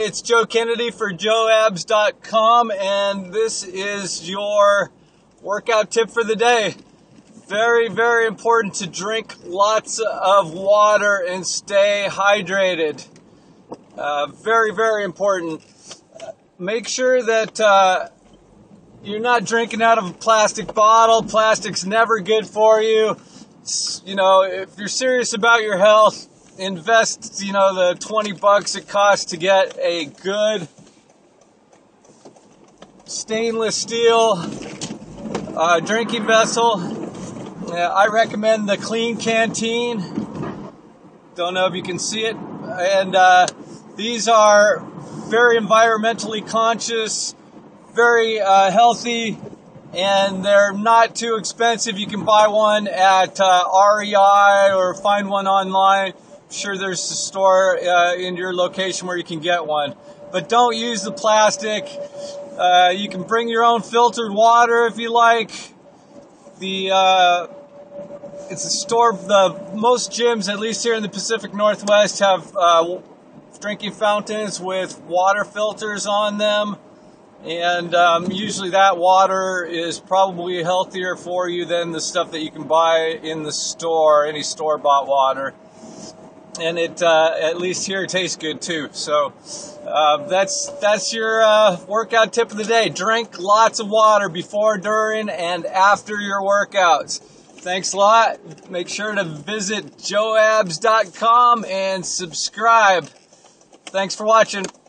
It's Joe Kennedy for joeabs.com, and this is your workout tip for the day. Very, very important to drink lots of water and stay hydrated. Very, very important. Make sure that you're not drinking out of a plastic bottle. Plastic's never good for you. You know, if you're serious about your health, invest, you know, the $20 it costs to get a good stainless steel drinking vessel. I recommend the Kleen Kanteen. Don't know if you can see it. And these are very environmentally conscious, very healthy, and they're not too expensive. You can buy one at REI or find one online. Sure, there's a store in your location where you can get one, but don't use the plastic. You can bring your own filtered water if you like. Most gyms, at least here in the Pacific Northwest, have drinking fountains with water filters on them, and usually that water is probably healthier for you than the stuff that you can buy in the store, any store-bought water. And it, at least here, tastes good too. So that's your workout tip of the day. Drink lots of water before, during, and after your workouts. Thanks a lot. Make sure to visit joeabs.com and subscribe. Thanks for watching.